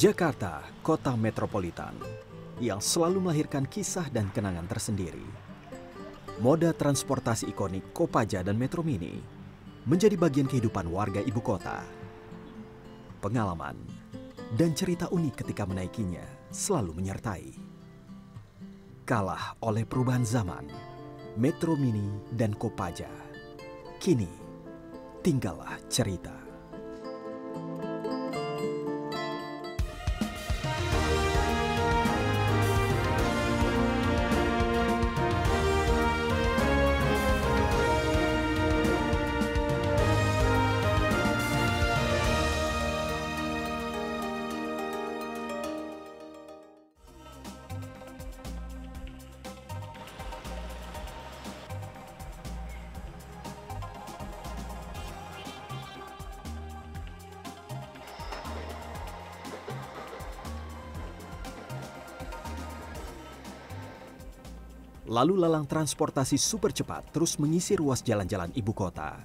Jakarta, kota metropolitan, yang selalu melahirkan kisah dan kenangan tersendiri. Moda transportasi ikonik Kopaja dan Metromini menjadi bagian kehidupan warga ibu kota. Pengalaman dan cerita unik ketika menaikinya selalu menyertai. Kalah oleh perubahan zaman, Metromini dan Kopaja, kini tinggallah cerita. Lalu lalang transportasi super cepat terus mengisi ruas jalan-jalan ibu kota.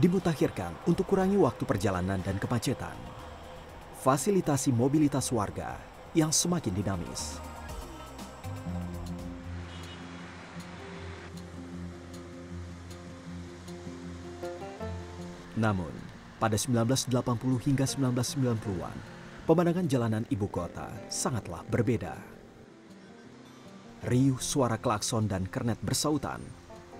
Dimutakhirkan untuk kurangi waktu perjalanan dan kemacetan. Fasilitasi mobilitas warga yang semakin dinamis. Namun, pada 1980 hingga 1990-an, pemandangan jalanan ibu kota sangatlah berbeda. Riuh suara klakson dan kernet bersautan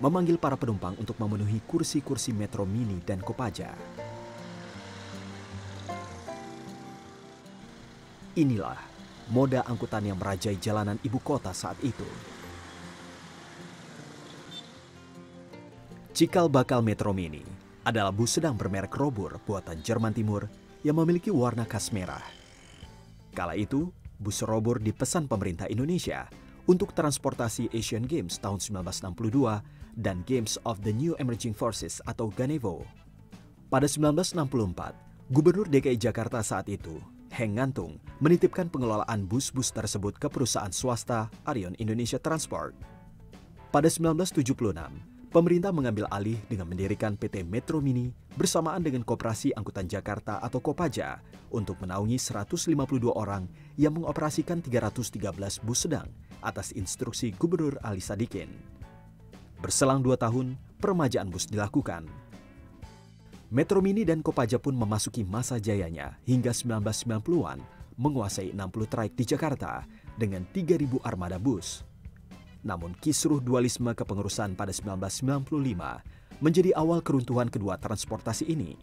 memanggil para penumpang untuk memenuhi kursi-kursi Metromini dan Kopaja. Inilah moda angkutan yang merajai jalanan ibu kota saat itu. Cikal bakal Metromini adalah bus sedang bermerek Robur buatan Jerman Timur yang memiliki warna khas merah. Kala itu, bus Robur dipesan pemerintah Indonesia untuk transportasi Asian Games tahun 1962 dan Games of the New Emerging Forces atau GANEVO. Pada 1964, Gubernur DKI Jakarta saat itu, Hank Ngantung, menitipkan pengelolaan bus-bus tersebut ke perusahaan swasta Arion Indonesia Transport. Pada 1976, pemerintah mengambil alih dengan mendirikan PT Metromini bersamaan dengan Koperasi Angkutan Jakarta atau Kopaja untuk menaungi 152 orang yang mengoperasikan 313 bus sedang atas instruksi Gubernur Ali Sadikin. Berselang 2 tahun, permajaan bus dilakukan. Metromini dan Kopaja pun memasuki masa jayanya hingga 1990-an, menguasai 60 trayek di Jakarta dengan 3.000 armada bus. Namun kisruh dualisme kepengurusan pada 1995 menjadi awal keruntuhan kedua transportasi ini.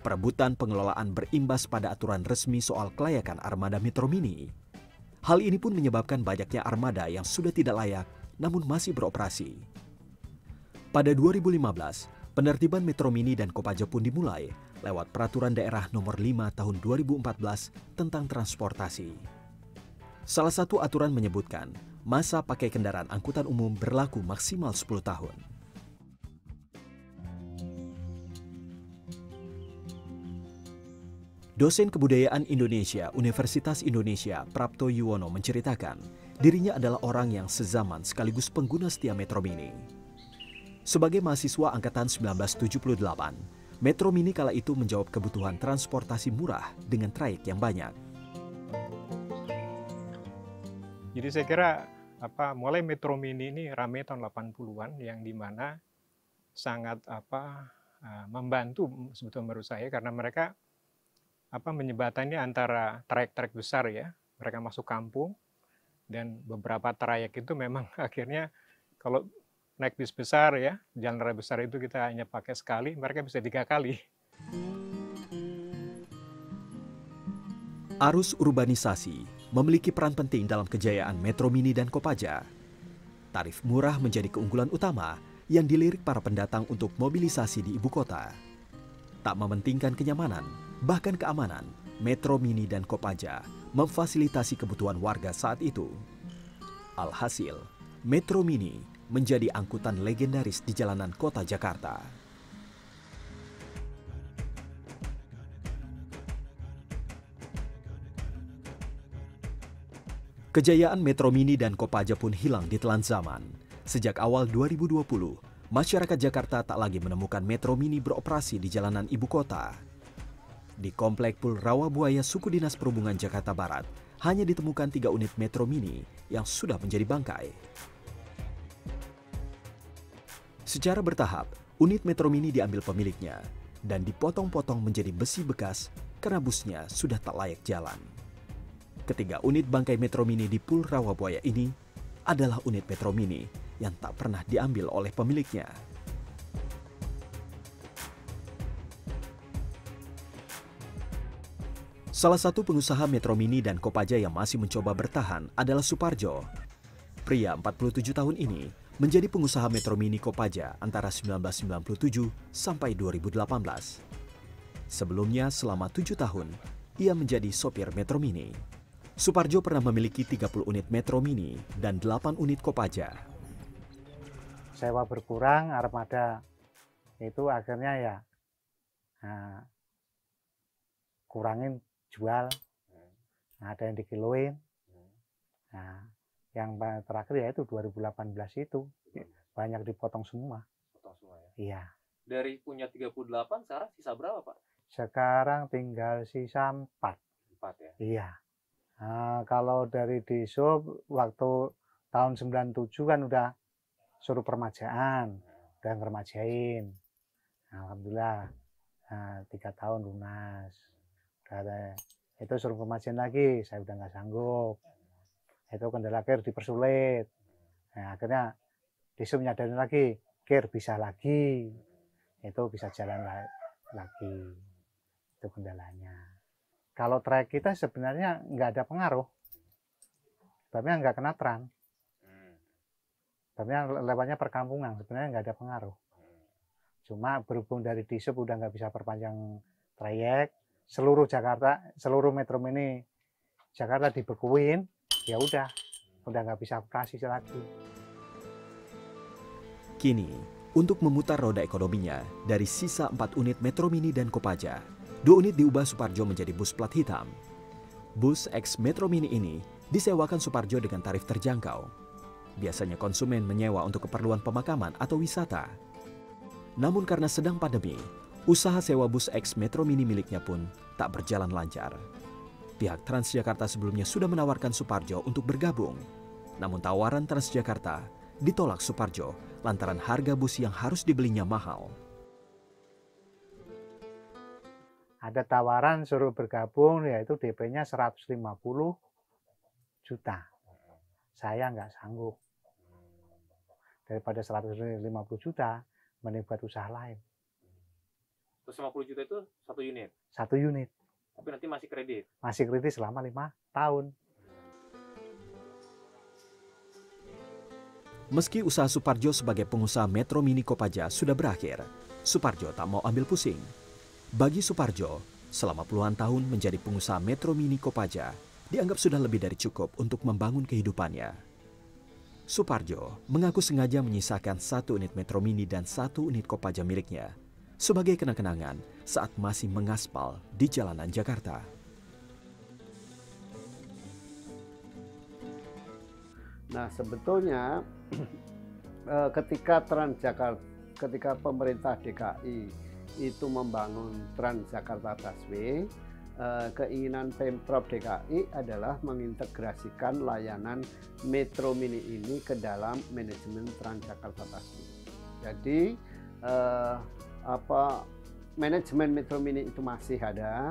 Perebutan pengelolaan berimbas pada aturan resmi soal kelayakan armada Metromini. Hal ini pun menyebabkan banyaknya armada yang sudah tidak layak namun masih beroperasi. Pada 2015, penertiban Metromini dan Kopaja pun dimulai lewat Peraturan Daerah Nomor 5 Tahun 2014 tentang transportasi. Salah satu aturan menyebutkan masa pakai kendaraan angkutan umum berlaku maksimal 10 tahun. Dosen Kebudayaan Indonesia, Universitas Indonesia, Prapto Yuwono menceritakan, dirinya adalah orang yang sezaman sekaligus pengguna setia Metromini. Sebagai mahasiswa angkatan 1978, Metromini kala itu menjawab kebutuhan transportasi murah dengan trayek yang banyak. Jadi saya kira mulai Metromini ini ramai tahun 80-an yang dimana sangat membantu sebetulnya menurut saya karena mereka menyebatannya antara trayek-trayek besar ya, mereka masuk kampung dan beberapa trayek itu memang akhirnya kalau naik bis besar ya, jalan raya besar itu kita hanya pakai sekali, mereka bisa 3 kali. Arus urbanisasi memiliki peran penting dalam kejayaan Metromini dan Kopaja. Tarif murah menjadi keunggulan utama yang dilirik para pendatang untuk mobilisasi di ibu kota. Tak mementingkan kenyamanan, bahkan keamanan, Metromini dan Kopaja memfasilitasi kebutuhan warga saat itu. Alhasil, Metromini menjadi angkutan legendaris di jalanan kota Jakarta. Kejayaan Metromini dan Kopaja pun hilang ditelan zaman. Sejak awal 2020, masyarakat Jakarta tak lagi menemukan Metromini beroperasi di jalanan ibu kota. Di Komplek Pul Rawabuaya Suku Dinas Perhubungan Jakarta Barat, hanya ditemukan 3 unit Metro Mini yang sudah menjadi bangkai. Secara bertahap, unit Metro Mini diambil pemiliknya dan dipotong-potong menjadi besi bekas karena busnya sudah tak layak jalan. Ketiga unit bangkai Metro Mini di Pul Rawabuaya ini adalah unit Metro Mini yang tak pernah diambil oleh pemiliknya. Salah satu pengusaha Metro Mini dan Kopaja yang masih mencoba bertahan adalah Suparjo. Pria 47 tahun ini menjadi pengusaha Metro Mini Kopaja antara 1997 sampai 2018. Sebelumnya selama 7 tahun, ia menjadi sopir Metro Mini. Suparjo pernah memiliki 30 unit Metro Mini dan 8 unit Kopaja. Sewa berkurang, armada itu akhirnya ya kurangin jual, ada yang dikiloin. Nah, yang terakhir ya itu 2018 itu banyak dipotong semua. Potong semua ya? Iya. Dari punya 38 sekarang sisa berapa, Pak? Sekarang tinggal sisa 4 ya? Iya. Nah, kalau dari di sub waktu tahun 97 kan udah suruh permajaan, udah ngermajain. Nah, alhamdulillah 3 tahun lunas. Itu suruh pemajin lagi, saya udah nggak sanggup. Itu kendala kir dipersulit. Nah, akhirnya disuruh menyadari lagi, kir bisa lagi. Itu bisa jalan lagi. Itu kendalanya. Kalau trek kita sebenarnya nggak ada pengaruh. Sebabnya nggak kena tram. Sebabnya lewatnya perkampungan, sebenarnya nggak ada pengaruh. Cuma berhubung dari disub udah nggak bisa perpanjang trayek, seluruh Jakarta, seluruh Metro Mini Jakarta dibekuin, ya udah nggak bisa operasi lagi. Kini, untuk memutar roda ekonominya, dari sisa 4 unit Metro Mini dan Kopaja, 2 unit diubah Suparjo menjadi bus plat hitam. Bus ex Metro Mini ini disewakan Suparjo dengan tarif terjangkau. Biasanya konsumen menyewa untuk keperluan pemakaman atau wisata. Namun karena sedang pandemi, usaha sewa bus ex Metro Mini miliknya pun tak berjalan lancar. Pihak Transjakarta sebelumnya sudah menawarkan Suparjo untuk bergabung. Namun tawaran Transjakarta ditolak Suparjo lantaran harga bus yang harus dibelinya mahal. Ada tawaran suruh bergabung, yaitu DP-nya 150 juta. Saya nggak sanggup. Daripada 150 juta, mending buat usaha lain. 150 juta itu 1 unit? 1 unit. Tapi nanti masih kredit? Masih kredit selama 5 tahun. Meski usaha Suparjo sebagai pengusaha Metro Mini Kopaja sudah berakhir, Suparjo tak mau ambil pusing. Bagi Suparjo, selama puluhan tahun menjadi pengusaha Metro Mini Kopaja dianggap sudah lebih dari cukup untuk membangun kehidupannya. Suparjo mengaku sengaja menyisakan 1 unit Metro Mini dan 1 unit Kopaja miliknya sebagai kenang-kenangan saat masih mengaspal di jalanan Jakarta. Nah, sebetulnya ketika pemerintah DKI itu membangun Transjakarta Busway, keinginan Pemprov DKI adalah mengintegrasikan layanan Metro Mini ini ke dalam manajemen Transjakarta Busway. Jadi manajemen Metro Mini itu masih ada.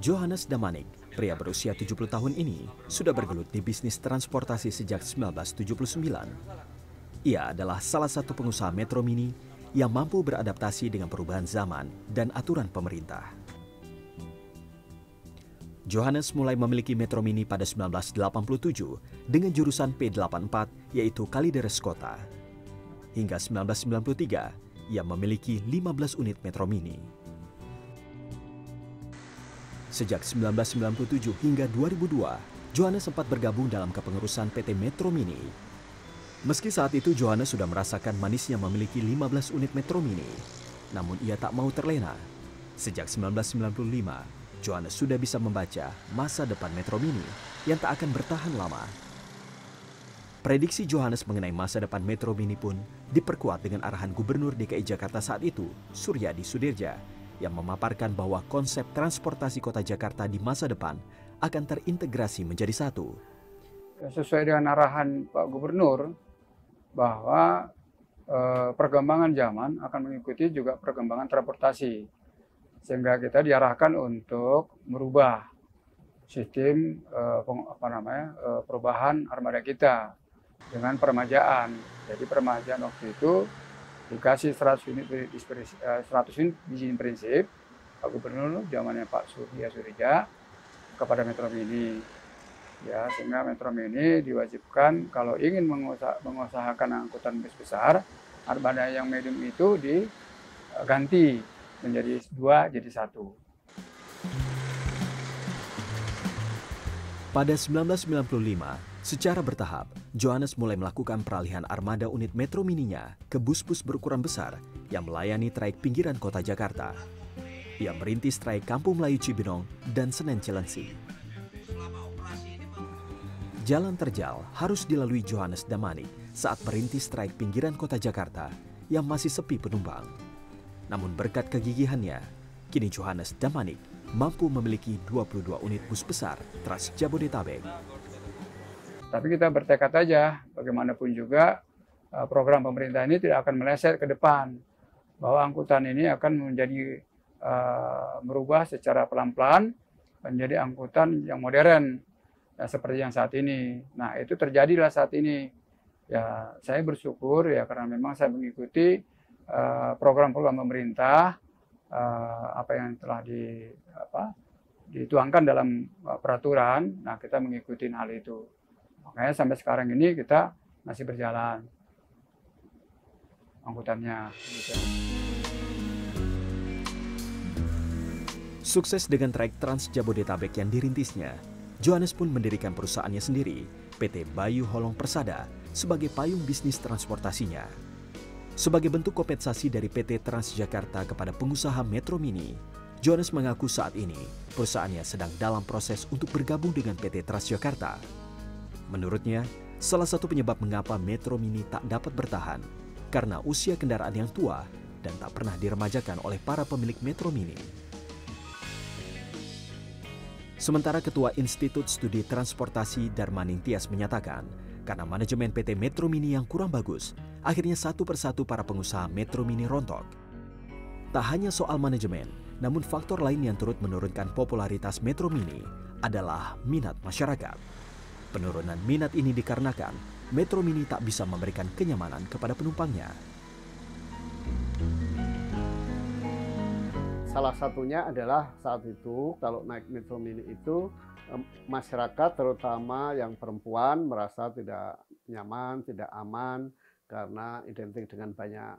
Johannes Damanik, pria berusia 70 tahun ini, sudah bergelut di bisnis transportasi sejak 1979. Ia adalah salah satu pengusaha Metro Mini yang mampu beradaptasi dengan perubahan zaman dan aturan pemerintah. Johannes mulai memiliki Metromini pada 1987 dengan jurusan P84 yaitu Kalideres Kota. Hingga 1993, ia memiliki 15 unit Metromini. Sejak 1997 hingga 2002, Johannes sempat bergabung dalam kepengurusan PT Metromini. Meski saat itu Johannes sudah merasakan manisnya memiliki 15 unit Metromini, namun ia tak mau terlena. Sejak 1995, Johannes sudah bisa membaca masa depan Metromini yang tak akan bertahan lama. Prediksi Johannes mengenai masa depan Metromini pun diperkuat dengan arahan Gubernur DKI Jakarta saat itu, Suryadi Sudirja, yang memaparkan bahwa konsep transportasi kota Jakarta di masa depan akan terintegrasi menjadi satu. Sesuai dengan arahan Pak Gubernur, bahwa perkembangan zaman akan mengikuti juga perkembangan transportasi. Sehingga kita diarahkan untuk merubah sistem perubahan armada kita dengan permajaan. Jadi permajaan waktu itu dikasih 100 unit izin prinsip Pak Gubernur zamannya Pak Sudirja kepada Metromini. Ya, sehingga Metromini diwajibkan kalau ingin mengusahakan angkutan bus besar, armada yang medium itu diganti menjadi 2 jadi 1. Pada 1995, secara bertahap, Johannes mulai melakukan peralihan armada unit Metromininya ke bus-bus berukuran besar yang melayani traik pinggiran kota Jakarta. Ia merintis traik Kampung Melayu Cibinong dan Senen Cilengsi. Jalan terjal harus dilalui Johannes Damanik saat merintis traik pinggiran kota Jakarta yang masih sepi penumpang. Namun berkat kegigihannya, kini Johannes Damanik mampu memiliki 22 unit bus besar Trans Jabodetabek. Tapi kita bertekad aja, bagaimanapun juga program pemerintah ini tidak akan meleset ke depan. Bahwa angkutan ini akan menjadi merubah secara pelan-pelan menjadi angkutan yang modern ya, seperti yang saat ini. Nah itu terjadilah saat ini. Ya saya bersyukur ya karena memang saya mengikuti program-program pemerintah apa yang telah dituangkan dalam peraturan, nah kita mengikuti hal itu. Makanya sampai sekarang ini kita masih berjalan angkutannya. Gitu. Sukses dengan traik Trans Jabodetabek yang dirintisnya, Johannes pun mendirikan perusahaannya sendiri, PT Bayu Holong Persada, sebagai payung bisnis transportasinya. Sebagai bentuk kompensasi dari PT Transjakarta kepada pengusaha Metromini, Johannes mengaku saat ini perusahaannya sedang dalam proses untuk bergabung dengan PT Transjakarta. Menurutnya, salah satu penyebab mengapa Metromini tak dapat bertahan karena usia kendaraan yang tua dan tak pernah diremajakan oleh para pemilik Metromini. Sementara Ketua Institut Studi Transportasi Darmaningtias menyatakan, karena manajemen PT Metromini yang kurang bagus, akhirnya satu persatu para pengusaha Metromini rontok. Tak hanya soal manajemen, namun faktor lain yang turut menurunkan popularitas Metromini adalah minat masyarakat. Penurunan minat ini dikarenakan Metromini tak bisa memberikan kenyamanan kepada penumpangnya. Salah satunya adalah saat itu kalau naik Metromini itu masyarakat terutama yang perempuan merasa tidak nyaman, tidak aman, karena identik dengan banyak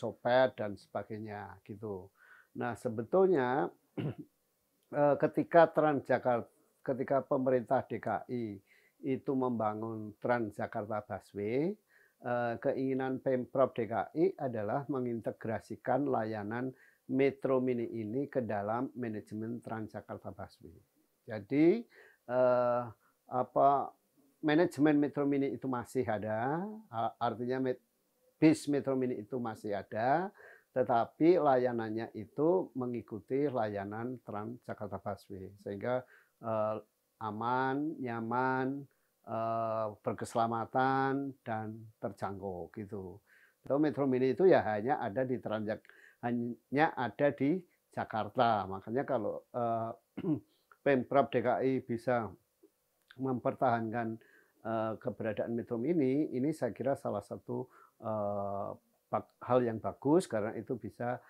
copet dan sebagainya gitu. Nah sebetulnya ketika pemerintah DKI itu membangun Transjakarta Busway, keinginan Pemprov DKI adalah mengintegrasikan layanan Metromini ini ke dalam manajemen Transjakarta Busway. Jadi manajemen Metromini itu masih ada, artinya bis Metromini itu masih ada, tetapi layanannya itu mengikuti layanan Transjakarta Busway. Sehingga aman, nyaman, berkeselamatan, dan terjangkau gitu. Atau Metromini itu ya hanya ada di Jakarta. Makanya kalau Pemprov DKI bisa mempertahankan keberadaan Metromini ini saya kira salah satu hal yang bagus karena itu bisa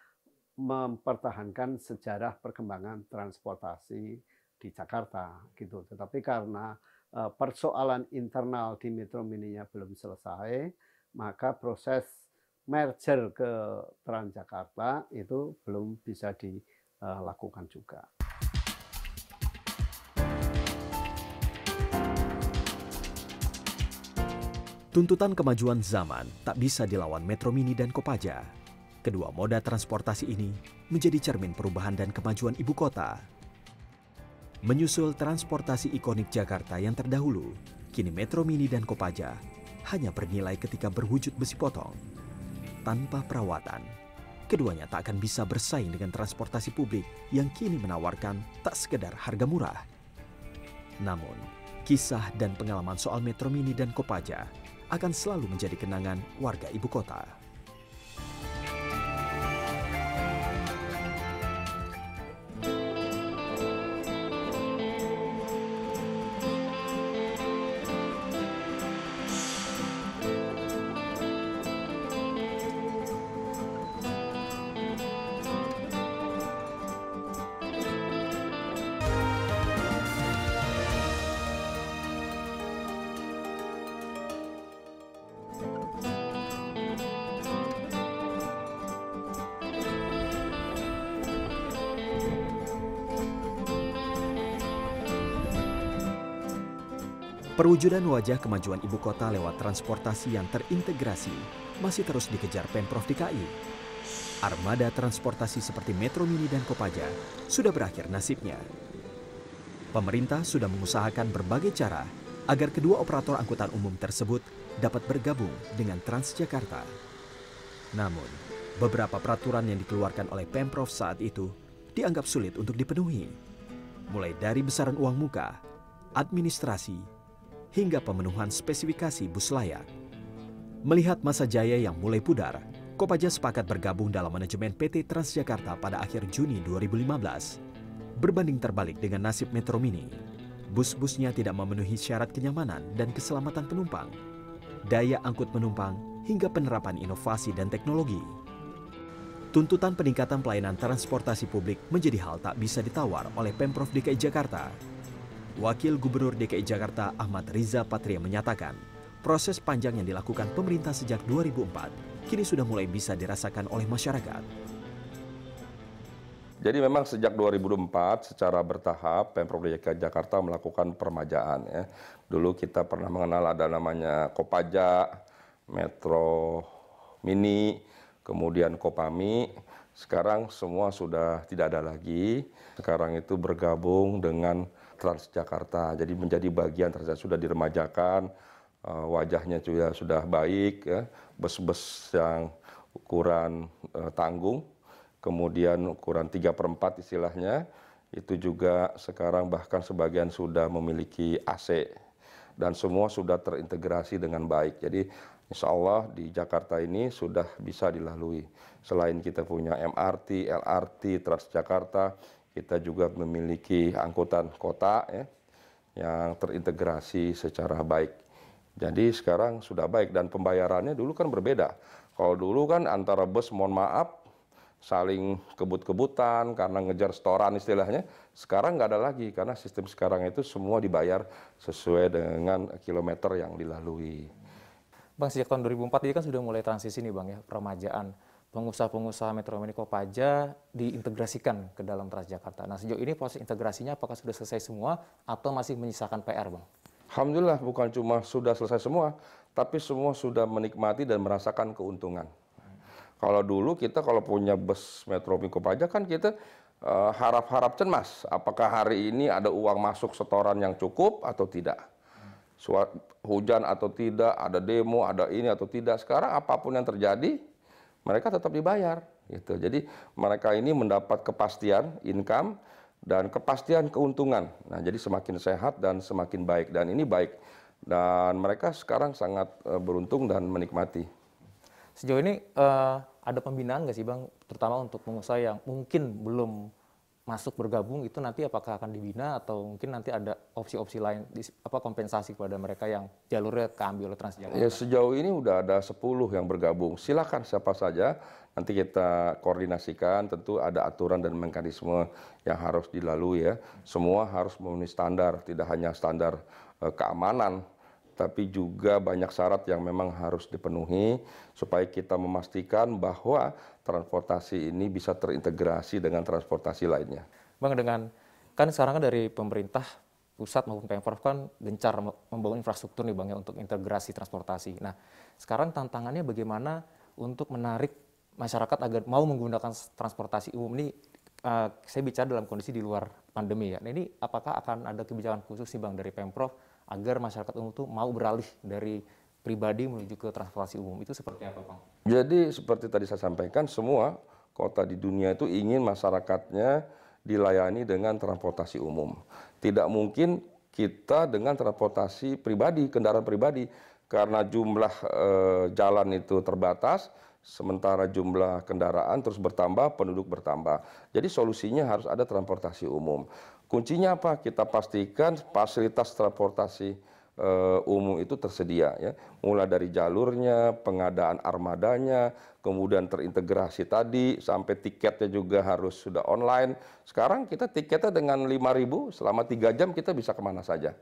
mempertahankan sejarah perkembangan transportasi di di Jakarta gitu. Tetapi karena persoalan internal di Metro Mininya belum selesai, maka proses merger ke Transjakarta itu belum bisa dilakukan juga. Tuntutan kemajuan zaman tak bisa dilawan Metro Mini dan Kopaja. Kedua moda transportasi ini menjadi cermin perubahan dan kemajuan ibu kota. Menyusul transportasi ikonik Jakarta yang terdahulu, kini Metro Mini dan Kopaja hanya bernilai ketika berwujud besi potong. Tanpa perawatan, keduanya tak akan bisa bersaing dengan transportasi publik yang kini menawarkan tak sekedar harga murah. Namun, kisah dan pengalaman soal Metro Mini dan Kopaja akan selalu menjadi kenangan warga ibu kota. Perwujudan wajah kemajuan ibu kota lewat transportasi yang terintegrasi masih terus dikejar Pemprov DKI. Armada transportasi seperti Metro Mini dan Kopaja sudah berakhir nasibnya. Pemerintah sudah mengusahakan berbagai cara agar kedua operator angkutan umum tersebut dapat bergabung dengan Transjakarta. Namun, beberapa peraturan yang dikeluarkan oleh Pemprov saat itu dianggap sulit untuk dipenuhi. Mulai dari besaran uang muka, administrasi, hingga pemenuhan spesifikasi bus layak. Melihat masa jaya yang mulai pudar, Kopaja sepakat bergabung dalam manajemen PT Transjakarta pada akhir Juni 2015. Berbanding terbalik dengan nasib Metro Mini, bus-busnya tidak memenuhi syarat kenyamanan dan keselamatan penumpang, daya angkut penumpang, hingga penerapan inovasi dan teknologi. Tuntutan peningkatan pelayanan transportasi publik menjadi hal tak bisa ditawar oleh Pemprov DKI Jakarta. Wakil Gubernur DKI Jakarta Ahmad Riza Patria menyatakan, proses panjang yang dilakukan pemerintah sejak 2004 kini sudah mulai bisa dirasakan oleh masyarakat. Jadi memang sejak 2004 secara bertahap Pemprov DKI Jakarta melakukan permajaan ya. Dulu kita pernah mengenal ada namanya Kopaja, Metro Mini, kemudian Kopami. Sekarang semua sudah tidak ada lagi. Sekarang itu bergabung dengan Transjakarta, jadi menjadi bagian Transjakarta, sudah diremajakan, wajahnya juga sudah baik, bus-bus yang ukuran tanggung, kemudian ukuran 3/4 istilahnya, itu juga sekarang bahkan sebagian sudah memiliki AC, dan semua sudah terintegrasi dengan baik. Jadi insya Allah di Jakarta ini sudah bisa dilalui. Selain kita punya MRT, LRT, Transjakarta, kita juga memiliki angkutan kota ya, yang terintegrasi secara baik. Jadi sekarang sudah baik, dan pembayarannya dulu kan berbeda. Kalau dulu kan antara bus, mohon maaf, saling kebut-kebutan karena ngejar setoran istilahnya. Sekarang nggak ada lagi, karena sistem sekarang itu semua dibayar sesuai dengan kilometer yang dilalui. Bang, sejak tahun 2004 ini kan sudah mulai transisi nih Bang ya, permajaan. Pengusaha-pengusaha Metro Mini Kopaja diintegrasikan ke dalam Transjakarta. Nah, sejauh ini proses integrasinya apakah sudah selesai semua atau masih menyisakan PR, Bang? Alhamdulillah bukan cuma sudah selesai semua, tapi semua sudah menikmati dan merasakan keuntungan. Kalau dulu kita kalau punya bus Metro Mini Kopaja kan kita harap-harap cemas. Apakah hari ini ada uang masuk setoran yang cukup atau tidak? Hujan atau tidak, ada demo, ada ini atau tidak. Sekarang apapun yang terjadi, mereka tetap dibayar, gitu. Jadi mereka ini mendapat kepastian income dan kepastian keuntungan. Nah, jadi semakin sehat dan semakin baik, dan ini baik. Dan mereka sekarang sangat beruntung dan menikmati. Sejauh ini ada pembinaan nggak sih, Bang? Terutama untuk pengusaha yang mungkin belum masuk bergabung itu nanti apakah akan dibina atau mungkin nanti ada opsi-opsi lain apa kompensasi kepada mereka yang jalurnya keambil oleh Transjakarta? Ya, sejauh ini udah ada 10 yang bergabung. Silakan siapa saja, nanti kita koordinasikan. Tentu ada aturan dan mekanisme yang harus dilalui ya. Semua harus memenuhi standar, tidak hanya standar keamanan, tapi juga banyak syarat yang memang harus dipenuhi supaya kita memastikan bahwa transportasi ini bisa terintegrasi dengan transportasi lainnya. Bang, dengan kan sekarang dari pemerintah pusat maupun Pemprov kan gencar membangun infrastruktur nih Bang ya untuk integrasi transportasi. Nah, sekarang tantangannya bagaimana untuk menarik masyarakat agar mau menggunakan transportasi umum ini? Saya bicara dalam kondisi di luar pandemi ya. Nah, ini apakah akan ada kebijakan khusus sih Bang dari Pemprov agar masyarakat umum itu mau beralih dari pribadi menuju ke transportasi umum? Itu seperti apa, Bang? Jadi seperti tadi saya sampaikan, semua kota di dunia itu ingin masyarakatnya dilayani dengan transportasi umum. Tidak mungkin kita dengan transportasi pribadi, kendaraan pribadi, karena jumlah jalan itu terbatas, sementara jumlah kendaraan terus bertambah, penduduk bertambah. Jadi solusinya harus ada transportasi umum. Kuncinya apa? Kita pastikan fasilitas transportasi umum itu tersedia ya. Mulai dari jalurnya, pengadaan armadanya, kemudian terintegrasi tadi, sampai tiketnya juga harus sudah online. Sekarang kita tiketnya dengan 5.000, selama 3 jam kita bisa kemana saja.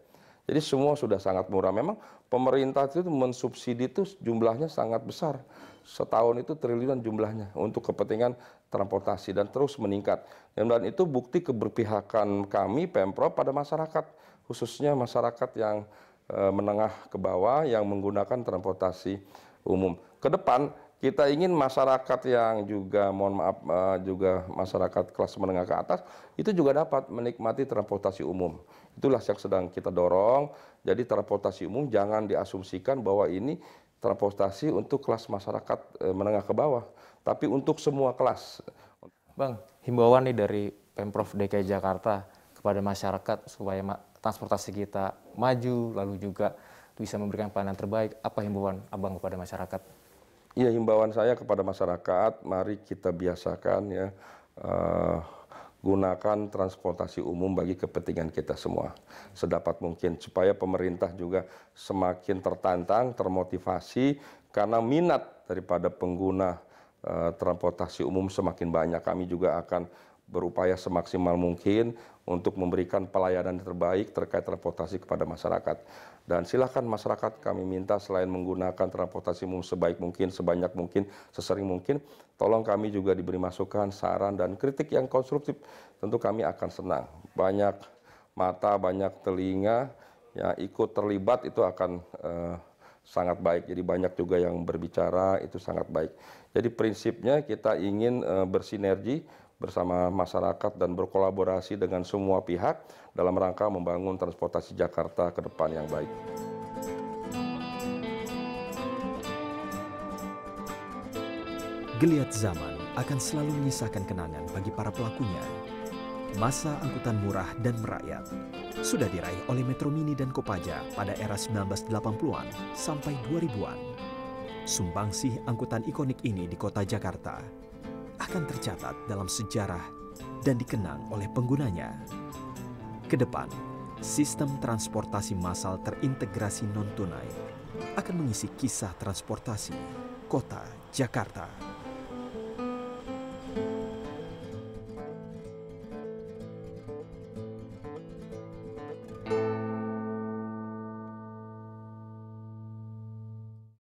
Jadi semua sudah sangat murah. Memang pemerintah itu mensubsidi itu jumlahnya sangat besar. Setahun itu triliunan jumlahnya untuk kepentingan transportasi dan terus meningkat. Dan itu bukti keberpihakan kami Pemprov pada masyarakat, khususnya masyarakat yang menengah ke bawah yang menggunakan transportasi umum. Ke depan kita ingin masyarakat yang juga, mohon maaf, juga masyarakat kelas menengah ke atas, itu juga dapat menikmati transportasi umum. Itulah yang sedang kita dorong. Jadi transportasi umum jangan diasumsikan bahwa ini transportasi untuk kelas masyarakat menengah ke bawah, tapi untuk semua kelas. Bang, himbauan nih dari Pemprov DKI Jakarta kepada masyarakat supaya transportasi kita maju, lalu juga bisa memberikan pelayanan terbaik. Apa himbauan Abang kepada masyarakat? Ya, himbauan saya kepada masyarakat, mari kita biasakan ya, gunakan transportasi umum bagi kepentingan kita semua sedapat mungkin, supaya pemerintah juga semakin tertantang, termotivasi, karena minat daripada pengguna transportasi umum semakin banyak. Kami juga akan berupaya semaksimal mungkin untuk memberikan pelayanan terbaik terkait transportasi kepada masyarakat. Dan silakan masyarakat kami minta selain menggunakan transportasi umum sebaik mungkin, sebanyak mungkin, sesering mungkin, tolong kami juga diberi masukan, saran, dan kritik yang konstruktif. Tentu kami akan senang. Banyak mata, banyak telinga, ya ikut terlibat itu akan sangat baik. Jadi banyak juga yang berbicara, itu sangat baik. Jadi prinsipnya kita ingin bersinergi bersama masyarakat dan berkolaborasi dengan semua pihak dalam rangka membangun transportasi Jakarta ke depan yang baik. Geliat zaman akan selalu menyisakan kenangan bagi para pelakunya. Masa angkutan murah dan merakyat sudah diraih oleh Metromini dan Kopaja pada era 1980-an sampai 2000-an. Sumbangsih angkutan ikonik ini di kota Jakarta akan tercatat dalam sejarah dan dikenang oleh penggunanya. Kedepan, sistem transportasi massal terintegrasi non-tunai akan mengisi kisah transportasi kota Jakarta.